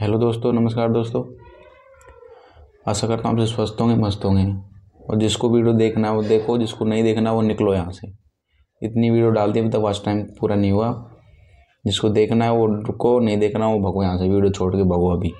Hello दोस्तों, नमस्कार दोस्तों। आशा करता हूँ आप स्वस्थ होंगे, मस्त होंगे। और जिसको वीडियो देखना है वो देखो, जिसको नहीं देखना वो निकलो यहाँ से। इतनी वीडियो डाल दी अभी तक, वाच टाइम पूरा नहीं हुआ। जिसको देखना है वो रुको, नहीं देखना वो भगो यहाँ से, वीडियो छोड़ के भगो अभी।